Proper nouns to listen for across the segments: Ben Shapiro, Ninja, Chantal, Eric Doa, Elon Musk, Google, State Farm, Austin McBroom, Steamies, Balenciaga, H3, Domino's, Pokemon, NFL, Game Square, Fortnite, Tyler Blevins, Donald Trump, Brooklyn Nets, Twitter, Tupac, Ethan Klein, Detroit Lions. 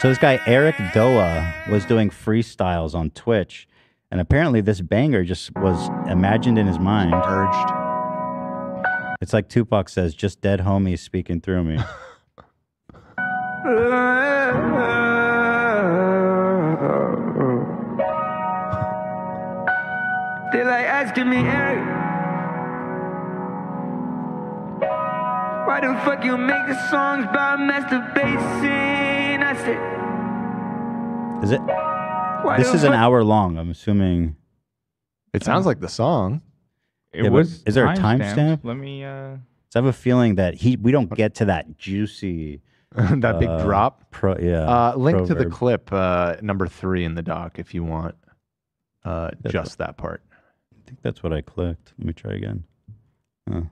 So this guy, Eric Doa, was doing freestyles on Twitch. And apparently this banger just was imagined in his mind. Urged. It's like Tupac says, just dead homies speaking through me. They like asking me, Eric, why the fuck you make the songs about masturbation? I said, is it? This is an hour long, I'm assuming. It sounds like the song. It was. Is there a timestamp? Let me. So I have a feeling that we don't get to that juicy. That big drop. Link to the clip number 3 in the doc if you want. Just that part. I think that's what I clicked. Let me try again. Huh.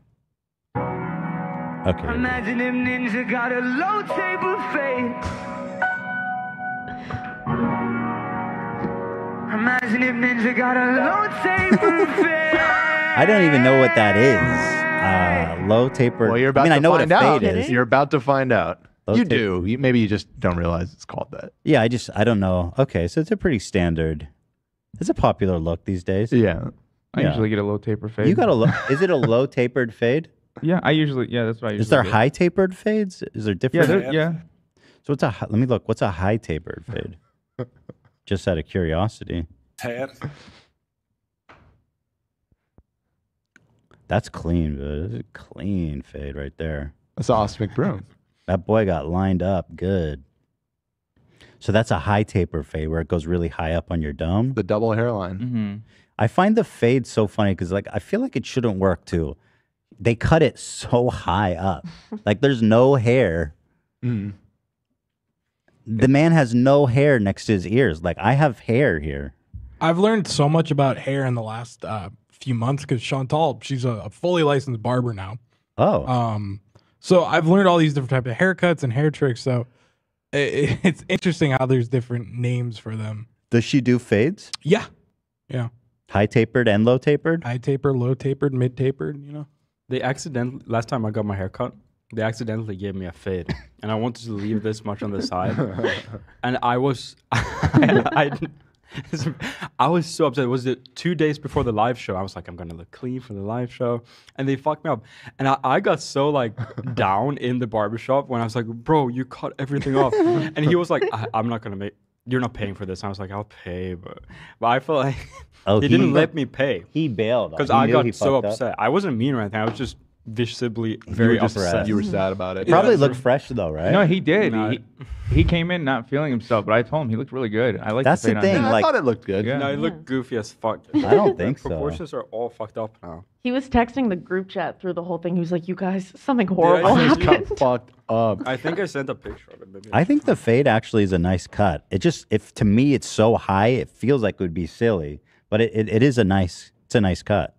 Okay. Imagine if Ninja got a low table fade. Imagine if Ninja got a low table fade. I don't even know what that is. Low taper. Well, you're about to find out. You're about to find out. You do. Maybe you just don't realize it's called that. Yeah, I don't know. Okay, so it's a pretty standard. It's a popular look these days. Yeah. I usually get a low taper fade. You got a low, is it a low tapered fade? Yeah, that's what I usually Is there get. High tapered fades? Is there different? Yeah, So what's a, let me look, what's a high tapered fade? Just out of curiosity. That's clean, dude. That's a clean fade right there. That's Austin McBroom. That boy got lined up good. So that's a high taper fade where it goes really high up on your dome. The double hairline. Mm-hmm. I find the fade so funny because, like, I feel like it shouldn't work too. They cut it so high up, like there's no hair. Mm. The man has no hair next to his ears. Like I have hair here. I've learned so much about hair in the last few months because Chantal, she's a fully licensed barber now. Oh. So I've learned all these different types of haircuts and hair tricks. So it's interesting how there's different names for them. Does she do fades? Yeah. Yeah. High tapered and low tapered? High tapered, low tapered, mid tapered, you know? They accidentally, last time I got my hair cut, they accidentally gave me a fade. And I wanted to leave this much on the side. And I was, I was so upset. It was 2 days before the live show. I was like, I'm going to look clean for the live show. And they fucked me up. And I got so like down in the barbershop when I was like, bro, you cut everything off. And he was like, I'm not going to make, you're not paying for this. And I was like, I'll pay. But I felt like he didn't let me pay. He bailed. Because I got so upset. I wasn't mean or anything. I was just visibly very upset. You were sad about it. Probably looked fresh though, right? No, he did. He came in not feeling himself, but I told him he looked really good. I like that's the thing. I thought it looked good. Yeah. No, it looked goofy as fuck. I don't think so. Proportions are all fucked up now. He was texting the group chat through the whole thing. He was like, "You guys, something horrible happened." Got fucked up. I think I sent a picture of it. I think the fade actually is a nice cut. It just, if to me it's so high, it feels like it would be silly, but it is a nice. It's a nice cut.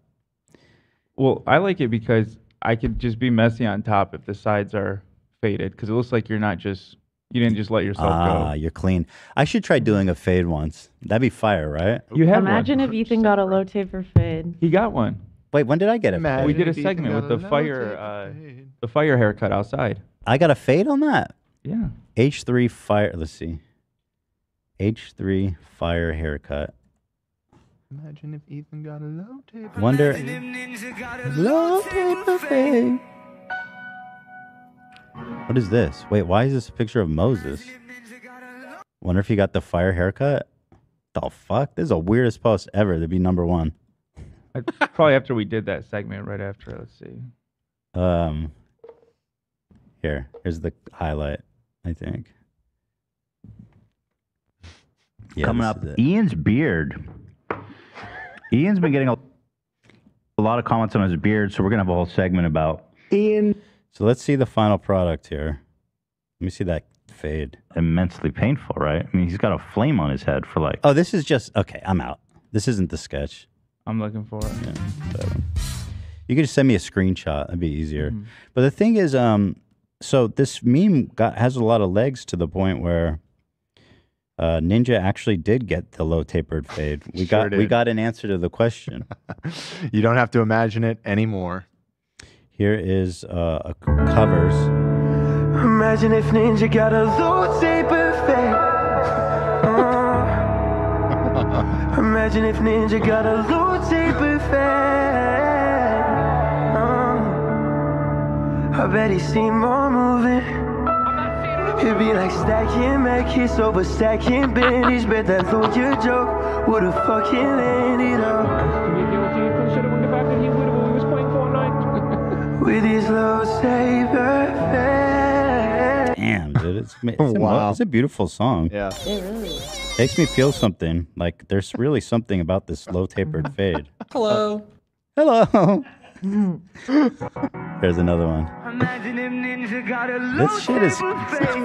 Well, I like it because I could just be messy on top if the sides are faded because it looks like you're not just, you didn't just let yourself go. Ah, you're clean. I should try doing a fade once. That'd be fire, right? You have Imagine one. If Ethan got a low taper fade. He got one. Wait, when did I get a fade? We did a segment with the fire haircut outside. I got a fade on that? Yeah. H3 fire, let's see. H3 fire haircut. Imagine if Ethan got a low taper. Wonder if Ninja got a low taper fade. What is this? Wait, why is this a picture of Moses? Wonder if he got the fire haircut? The fuck? This is the weirdest post ever. That'd be number 1. Probably after we did that segment, right after. Let's see. Here's the highlight, I think. Yeah, coming up, Ian's beard. Ian's been getting a lot of comments on his beard, so we're going to have a whole segment about Ian. So let's see the final product here. Let me see that fade. Immensely painful, right? I mean, he's got a flame on his head for like... Oh, this is just... Okay, I'm out. This isn't the sketch. I'm looking for it. Yeah, you could just send me a screenshot. That'd be easier. Mm-hmm. But the thing is, so this meme has a lot of legs to the point where... Ninja actually did get the low tapered fade. We got an answer to the question. You don't have to imagine it anymore. Here is a covers. Imagine if Ninja got a low tapered fade. Imagine if Ninja got a Lucy buffet. I bet he seen more moving. It'd be like stacking back hits over stacking bendies. Bet that lawyer joke would've fucking ended up. With his low saber face. Damn, dude, it's a beautiful song. Yeah. It really is. Makes me feel something. Like, there's really something about this slow tapered fade. Hello. Hello. There's another one. This shit is...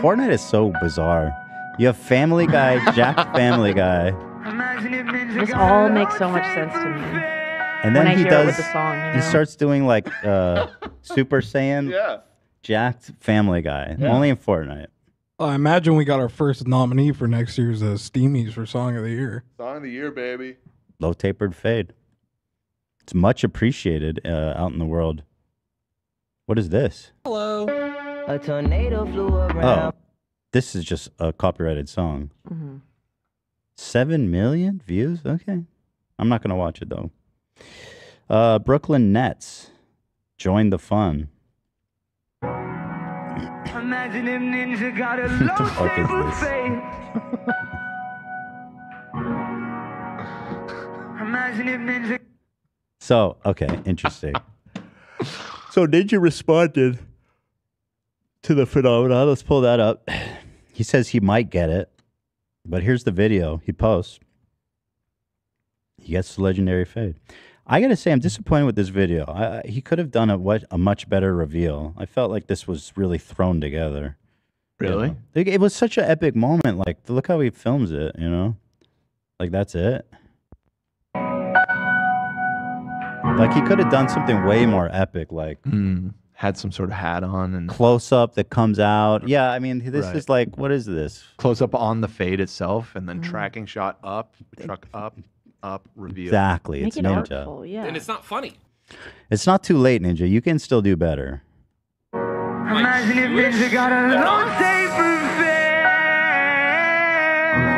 Fortnite is so bizarre. You have Family Guy, Jack Family Guy. This all makes so much sense to me. And then he does... The song, you know? He starts doing like Super Saiyan, yeah. Jacked Family Guy. Yeah. Only in Fortnite. I imagine we got our first nominee for next year's Steamies for Song of the Year. Song of the Year, baby. Low tapered fade. It's much appreciated out in the world. What is this? Hello. A tornado flew around. Oh, this is just a copyrighted song. Mm-hmm. 7 million views? Okay. I'm not going to watch it, though. Brooklyn Nets. Join the fun. Imagine if Ninja got a what the fuck is this? Imagine if Ninja... So, okay, interesting. So Ninja responded to the phenomenon. Let's pull that up. He says he might get it, but here's the video he posts. He gets the legendary fade. I got to say, I'm disappointed with this video. He could have done a much better reveal. I felt like this was really thrown together. Really? You know? It was such an epic moment. Like, look how he films it, you know? Like, that's it. Like, he could have done something way more epic, like... Had some sort of hat on and... Close-up that comes out. Yeah, I mean, this is like, what is this? Close-up on the fade itself, and then tracking shot up, truck up, reveal. Exactly, it's Ninja. Artful, yeah. And it's not funny. It's not too late, Ninja. You can still do better. Imagine if Ninja got a long taper fade.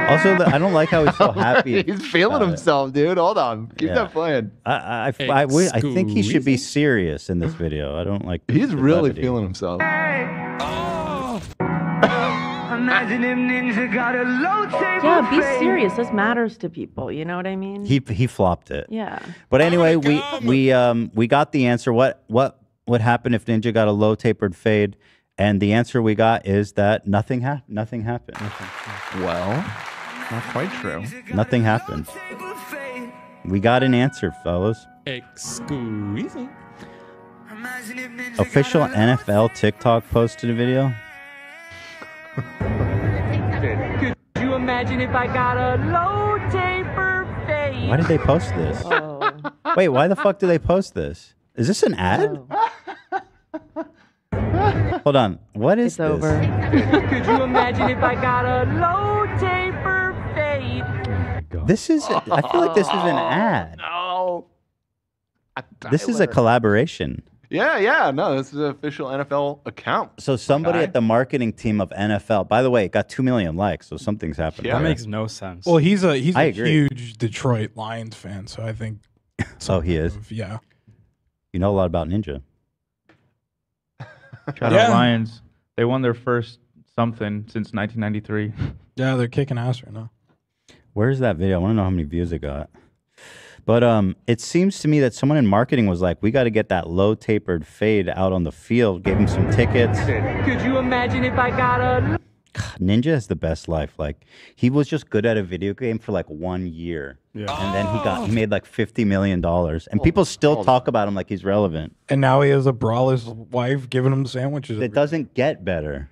Also, I don't like how he's so happy. He's feeling himself, dude. Hold on. Keep that playing. I think he should be serious in this video. I don't like... He's really feeling himself. Oh. Yeah, be serious. This matters to people. You know what I mean? He flopped it. Yeah. But anyway, we got the answer. What would happen if Ninja got a low tapered fade? And the answer we got is that nothing happened. Well, not quite true. Nothing happened. We got an answer, fellas. Excuse me. Official NFL TikTok posted a video. Could you imagine if I got a low taper fade? Why did they post this? Oh. Wait, why the fuck do they post this? Is this an ad? Oh. Hold on. What is this? Over. Could you imagine if I got a low taper fade? This is... I feel like this is an ad. No. This is a collaboration. Yeah, yeah. No, this is an official NFL account. So somebody at the marketing team of NFL... By the way, it got 2 million likes, so something's happening. Yeah. That makes no sense. Well, he's a huge Detroit Lions fan, so I think... Oh, he is? Yeah. You know a lot about Ninja. Shout out Lions. They won their first something since 1993. Yeah, they're kicking ass right now. Where's that video? I want to know how many views it got. But it seems to me that someone in marketing was like, we got to get that low tapered fade out on the field. Gave him some tickets. Could you imagine if I got a... Ninja has the best life. Like, he was just good at a video game for like 1 year, and then he made like $50 million, and people still talk about him like he's relevant. And now he has a brawler's wife giving him sandwiches. It doesn't get better.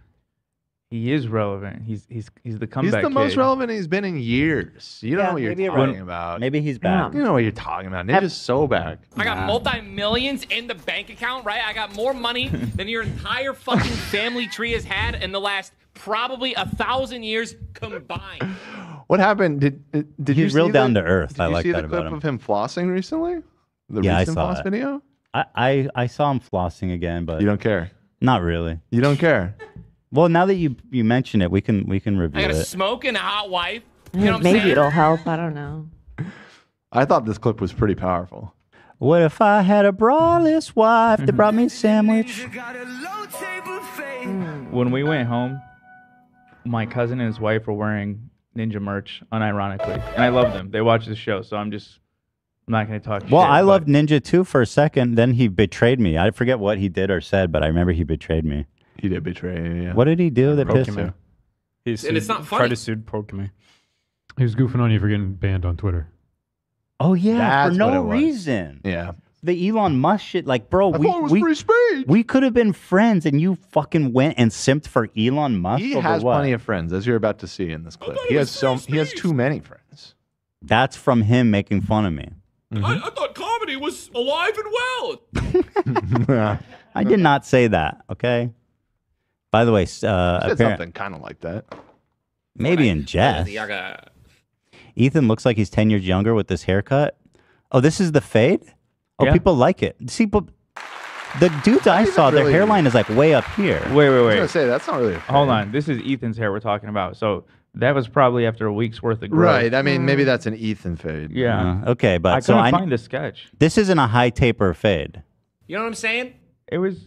He is relevant. He's the comeback. He's the most relevant he's been in years. You don't know what you're talking about. Maybe he's back. You know what you're talking about. Ninja's so back. I got multi-millions in the bank account, right? I got more money than your entire fucking family tree has had in the last. Probably 1,000 years combined. What happened? Did he's real down to earth. I like that about him. Did you see the clip of him flossing recently? Yeah, I saw it. Video? I saw him flossing again, but you don't care. Not really. You don't care. Well, now that you mention it, we can review it. I got a smoke and a hot wife. You know what I'm saying? Maybe it'll help. I don't know. I thought this clip was pretty powerful. What if I had a braless wife that brought me a sandwich? When we went home, my cousin and his wife were wearing Ninja merch, unironically. And I love them. They watch the show, so I'm not going to talk shit. Well, I loved Ninja, too, for a second. Then he betrayed me. I forget what he did or said, but I remember he betrayed me. He did betray, yeah. What did he do that pissed you? And it's not funny. Tried to sue Pokemon. He was goofing on you for getting banned on Twitter. Oh, yeah, that's for no reason. Yeah. The Elon Musk shit, like, bro, we could have been friends, and you fucking went and simped for Elon Musk. He has plenty of friends, as you're about to see in this clip. He has too many friends. That's from him making fun of me. Mm-hmm. I thought comedy was alive and well. I did not say that. Okay. By the way, said something kind of like that. Maybe in jest. Ethan looks like he's 10 years younger with this haircut. Oh, this is the fade. Oh, yeah. People like it. See, but the dudes I saw, their hairline is like way up here. Wait. I was gonna say that's not really. A hold on, this is Ethan's hair we're talking about. So that was probably after a week's worth of growth. Right. I mean, maybe that's an Ethan fade. Yeah. Okay, but I couldn't find the sketch. This isn't a high taper fade. You know what I'm saying? It's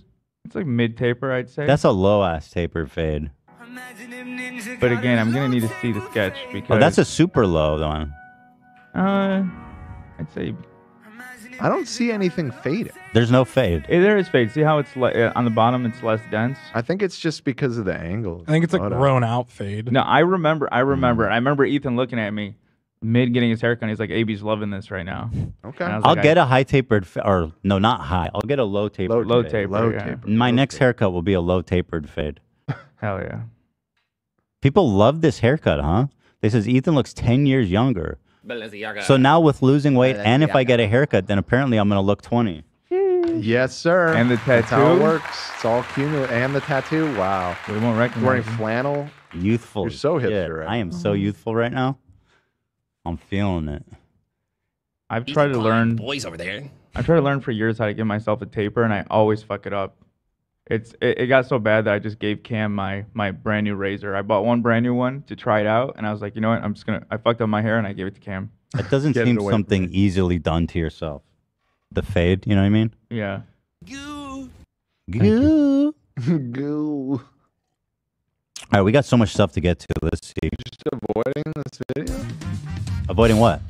like mid taper, I'd say. That's a low ass taper fade. But again, I'm gonna need to see the sketch because. Oh, that's a super low one. I'd say. I don't see anything fading. There's no fade. There is fade. See how it's on the bottom? It's less dense. I think it's just because of the angle. I think it's a grown out fade. No, I remember. I remember Ethan looking at me mid getting his haircut. And he's like, "AB's loving this right now." Okay. I'll get a high tapered, or no, not high. I'll get a low tapered. Low tapered. My next haircut will be a low tapered fade. Hell yeah. People love this haircut, huh? They says Ethan looks 10 years younger. So now with losing weight and if I get a haircut, then apparently I'm going to look 20. Yes, sir. And the tattoo. That's how it works. It's all cumulative. And the tattoo. Wow. We won't recognize wearing flannel. Youthful. You're so hipster. Right? I am so youthful right now. I'm feeling it. I've tried to learn. Boys over there. I've tried to learn for years how to give myself a taper, and I always fuck it up. It got so bad that I just gave Cam my brand new razor. I bought one brand new one to try it out, and I was like, you know what? I fucked up my hair, and I gave it to Cam. It doesn't seem something easily done to yourself. The fade, you know what I mean? Yeah. Goo. All right, we got so much stuff to get to. Let's see. Just avoiding this video. Avoiding what?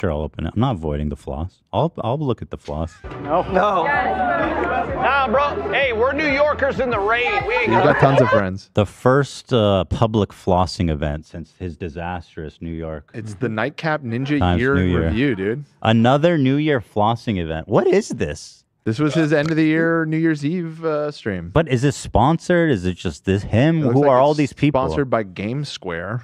Sure, I'll open it. I'm not avoiding the floss. I'll look at the floss. No. Nah, bro. Hey, we're New Yorkers in the rain. We ain't got tons of friends. The first public flossing event since his disastrous New York. It's the Nightcap Ninja Year in Review, dude. Another New Year flossing event. What is this? This was his end of the year New Year's Eve stream. But is this sponsored? Is it just this him? Who are all these people? Sponsored by Game Square.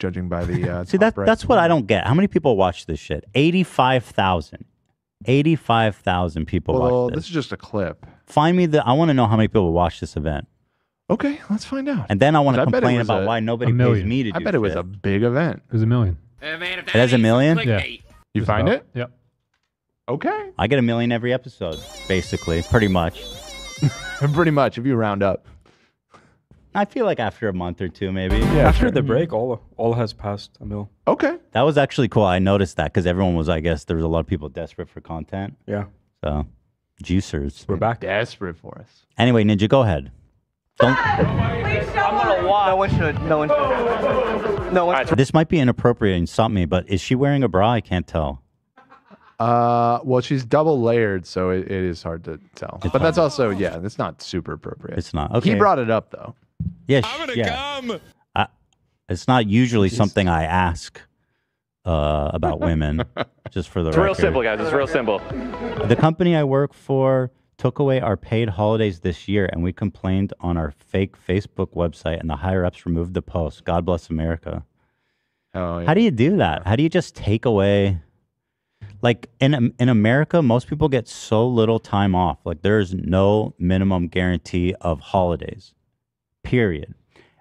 Judging by the see that's what I don't get. How many people watch this shit? 85,000. 85,000 people watch this. This is just a clip. Find me I want to know how many people watch this event. Okay, let's find out. And then I want to complain about why nobody pays me to do it. I bet it was a big event. It was a million. It has a million? Yeah. You find it? Yep. Okay. I get a million every episode, basically. Pretty much. Pretty much, if you round up. I feel like after a month or two, maybe. Yeah, after the break, all has passed a mil. Okay. That was actually cool. I noticed that because everyone was, I guess, there was a lot of people desperate for content. Yeah. So, juicers. We're back. Desperate for us. Anyway, Ninja, go ahead. Don't. I'm going to watch. No one should. No one should. No one should. This might be inappropriate and stop me, but is she wearing a bra? I can't tell. Well, she's double layered, so it is hard to tell. It's but that's also, yeah, it's not super appropriate. It's not. Okay. He brought it up, though. Yeah, I'm gonna come. It's not usually something I ask about women, just for the record. It's real simple, guys. It's real simple. The company I work for took away our paid holidays this year, and we complained on our fake Facebook website, and the higher-ups removed the post. God bless America. Oh, yeah. How do you do that? How do you just take away... Like, in America, most people get so little time off. Like, there's no minimum guarantee of holidays. Period.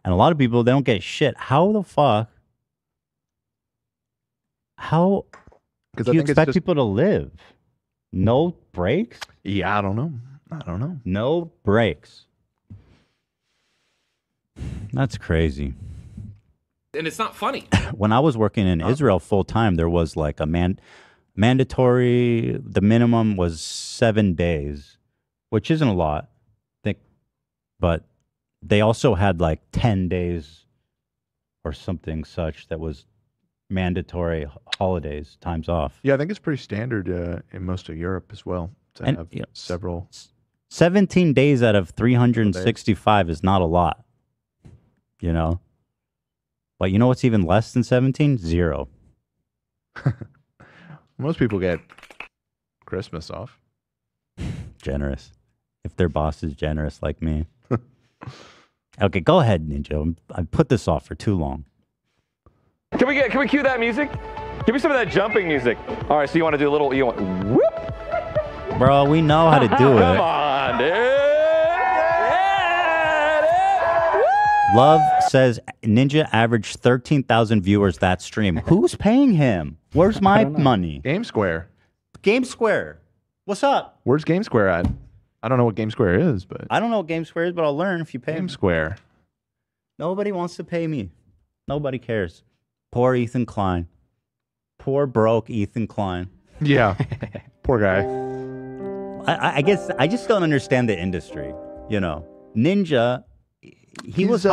And a lot of people, they don't get shit. How the fuck? How do you expect people to live? No breaks? Yeah, I don't know. No breaks. That's crazy. and it's not funny. When I was working in Israel full time, there was like a mandatory. The minimum was 7 days, which isn't a lot, I think, but they also had like 10 days or something such that was mandatory holidays, times off. Yeah, I think it's pretty standard in most of Europe as well to have several. 17 days out of 365 is not a lot, you know? But you know what's even less than 17? Zero. Most people get Christmas off. Generous. If their boss is generous like me. Okay, go ahead, Ninja. I've put this off for too long. Can we cue that music? Give me some of that jumping music. All right, so you want to do a little, you want, whoop. Bro, we know how to do it. Come on, dude. Yeah, dude. Love says Ninja averaged 13,000 viewers that stream. Who's paying him? Where's my money? Game Square. Game Square. What's up? Where's Game Square at? I don't know what Game Square is, but. I don't know what Game Square is, but I'll learn if you pay me. Game Square. Nobody wants to pay me. Nobody cares. Poor Ethan Klein. Poor broke Ethan Klein. Yeah. Poor guy. I guess I just don't understand the industry. You know, Ninja, he was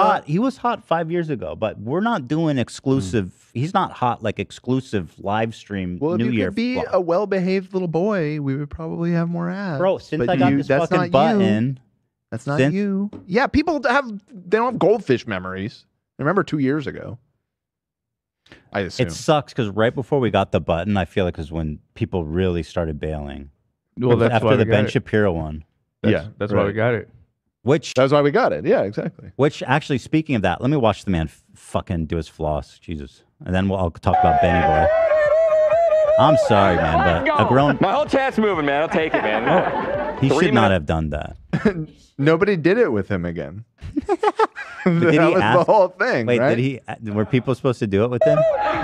hot 5 years ago, but we're not doing exclusive. He's not hot like exclusive live stream. Well, if you could be a well-behaved little boy, we would probably have more ads. Bro, since I got this fucking button. That's not you. Yeah, people don't have goldfish memories. I remember 2 years ago. I assume. It sucks because right before we got the button, I feel like was when people really started bailing. Well, that's after the Ben Shapiro one. Yeah, that's why we got it. Which that's why we got it. Yeah, exactly. Which actually, speaking of that, let me watch the man fucking do his floss, Jesus, and then I'll talk about Benny Boy. I'm sorry, man, but a grown. My whole chat's moving, man. I'll take it, man. Oh, he should not have done that. Nobody did it with him again. that was the whole thing. Wait, right? Were people supposed to do it with him?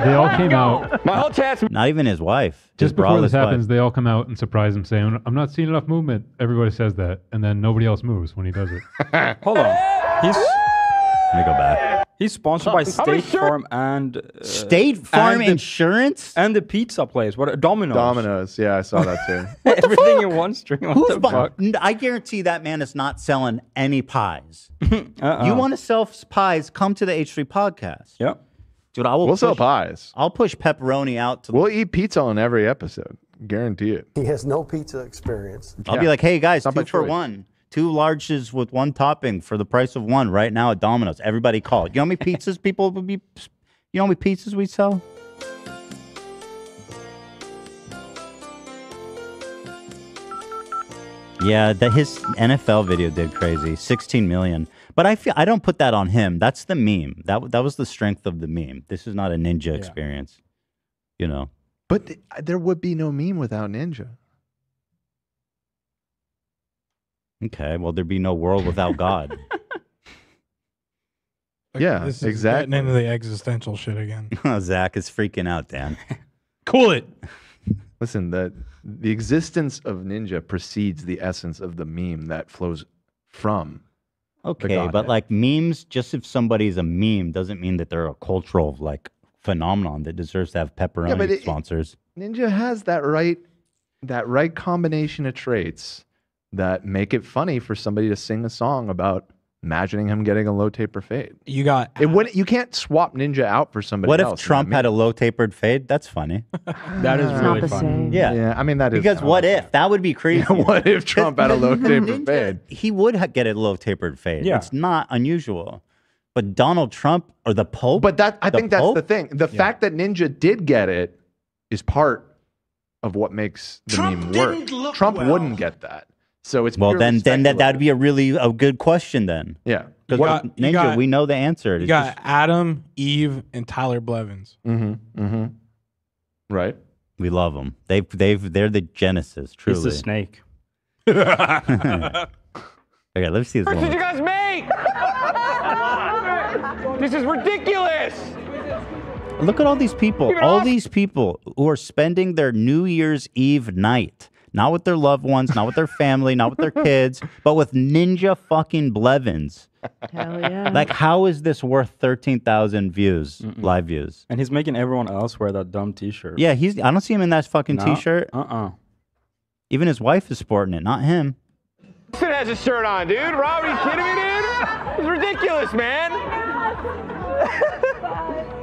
They all came out. My whole chat's not even his wife. Just before this happens, they all come out and surprise him, saying, "I'm not seeing enough movement." Everybody says that, and then nobody else moves when he does it. Hold on. Let me go back. He's sponsored by State Farm and State Farm Insurance and the pizza place. What? Domino's. Domino's. Yeah, I saw that too. Everything in one string. I guarantee that man is not selling any pies. You want to sell pies? Come to the H3 podcast. Yep, dude. We'll sell pies. I'll push pepperoni out to. We'll eat pizza on every episode. Guarantee it. He has no pizza experience. I'll be like, hey guys, not 2 for 1. 2 larges with 1 topping for the price of 1 right now at Domino's. Everybody call. You know how many pizzas people would be? You know how many pizzas we sell? Yeah, his NFL video did crazy, 16 million. But I don't put that on him. That's the meme. That was the strength of the meme. This is not a Ninja experience, you know. But there would be no meme without Ninja. Okay, well, there'd be no world without God. Yeah, this is exactly. Getting into the existential shit again. Oh, Zach is freaking out, Dan. Cool it. Listen, the existence of Ninja precedes the essence of the meme that flows from. Okay, but like memes, just if somebody's a meme doesn't mean that they're a cultural like phenomenon that deserves to have pepperoni sponsors. Ninja has that right combination of traits that make it funny for somebody to sing a song about imagining him getting a low tapered fade. You got it. Wouldn't you can't swap Ninja out for somebody else. What if Trump had a low tapered fade? That's funny. That is really funny. Yeah. I mean that is because what if? That would be crazy. What if Trump had a low tapered fade? He would get a low tapered fade. Yeah. It's not unusual. But Donald Trump or the Pope? But I think that's the thing. The fact that Ninja did get it is part of what makes the meme work. Trump wouldn't get that. So it's well then that'd be a good question then. Yeah, because Ninja, we know the answer. You got Adam, Eve, and Tyler Blevins. Right, we love them. They're the genesis. Truly, he's the snake. Okay, let's see this. What did you guys make? This is ridiculous. Look at all these people. All these people who are spending their New Year's Eve night. Not with their loved ones, not with their family, not with their kids, but with Ninja fucking Blevins. Hell yeah. Like, how is this worth 13,000 views, live views? And he's making everyone else wear that dumb t-shirt. Yeah, he's. I don't see him in that fucking t-shirt. Even his wife is sporting it, not him. He has his shirt on, dude. Rob, are you kidding me, dude? It's ridiculous, man.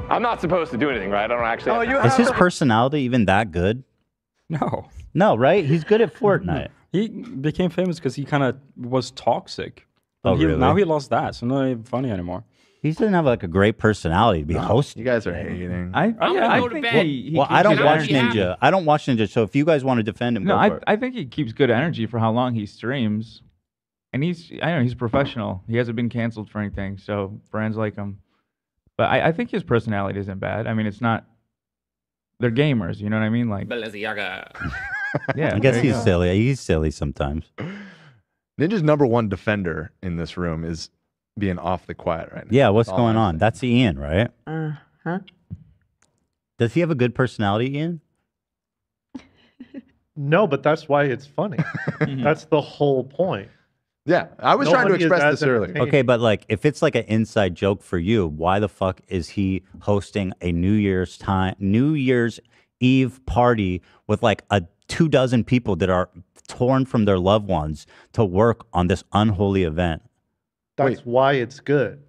I'm not supposed to do anything, right? I don't actually. Oh, is his personality even that good? No. No, right? He's good at Fortnite. He became famous because he kind of was toxic. Oh, really? Now he lost that, so not even funny anymore. He doesn't have like a great personality to be hosting. You guys are hating. I don't watch Ninja. I don't watch Ninja, so if you guys want to defend him, go for it. I think he keeps good energy for how long he streams, and he's—I don't know—he's professional. He hasn't been canceled for anything, so brands like him. But I think his personality isn't bad. I mean, it's not—they're gamers, you know what I mean? Like Balenciaga. Yeah, I guess he's silly. He's silly sometimes. Ninja's #1 defender in this room is being off the quiet right now. Yeah, what's going on? That's Ian, right? Huh? Does he have a good personality, Ian? No, but that's why it's funny. That's the whole point. Yeah, I was trying to express this earlier. Okay, but like, if it's like an inside joke for you, why the fuck is he hosting a New Year's Eve party with like a 24 people that are torn from their loved ones to work on this unholy event? That's why it's good.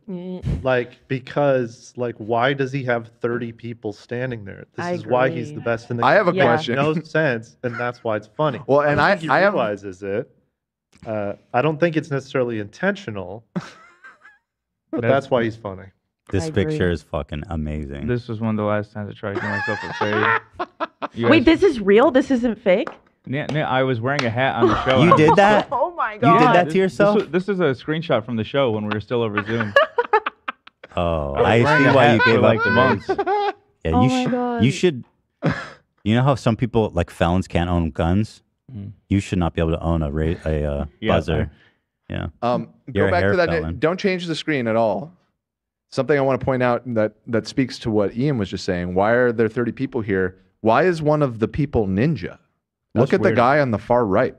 Like, because, like, why does he have 30 people standing there? This is why he's the best in the game. I have a question. No sense, and that's why it's funny. Well, and I realizes it. I don't think it's necessarily intentional, but that's why he's funny. This picture is fucking amazing. This was one of the last times I tried to get myself a fade. Wait, this is real? This isn't fake? Yeah, I was wearing a hat on the show. You did that? Oh my god! You did that to yourself? This is a screenshot from the show when we were still over Zoom. Oh, I see why you gave like the months. Yeah, you should. You know how some people, like felons, can't own guns? You should not be able to own a buzzer. Yeah. Go back to that. Don't change the screen at all. Something I want to point out that speaks to what Ian was just saying. Why are there 30 people here? Why is one of the people Ninja? Look at the guy on the far right.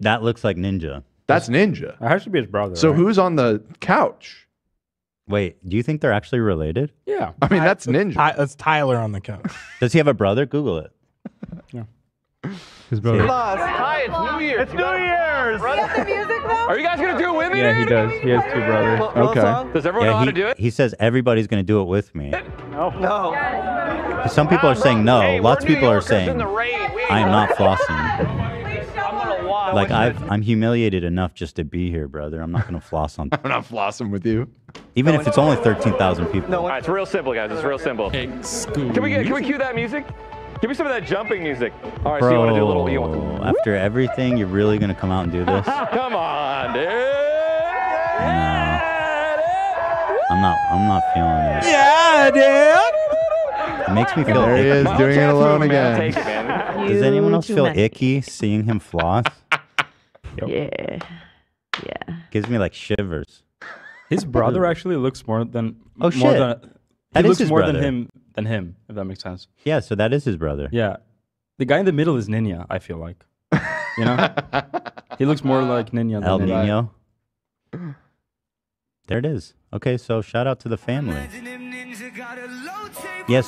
That looks like Ninja. That's Ninja. That has to be his brother. So who's on the couch? Wait, do you think they're actually related? Yeah. I mean, that's Ninja. That's Tyler on the couch. Does he have a brother? Google it. Yeah. His brother. Hi, it's New Year's. It's New Year's. The music, are you guys going to do it with me? Yeah, he does. He has two brothers. Okay. Does everyone know how to do it? He says everybody's going to do it with me. No. Some people are saying no. Hey, lots of people are saying I am not flossing. Like I'm humiliated enough just to be here, brother. I'm not going to floss on. I'm not flossing with you, even if it's only 13,000 people. No, it's real simple, guys. It's real simple. Can we cue that music? Give me some of that jumping music. All right, bro, so you want to do a little? You want to... After everything, you're really going to come out and do this? Come on, dude. No, I'm not feeling it. Yeah, dude. It makes me feel icky. There he is, doing it alone again. Does anyone else feel icky seeing him floss? Yeah. Yeah. Gives me like shivers. His brother actually looks more than... Oh, shit. He looks more than him, if that makes sense. Yeah, so that is his brother. Yeah. The guy in the middle is Ninja, I feel like. You know? He looks more like Ninja than El Nino. There it is. Okay, so shout out to the family. Yes.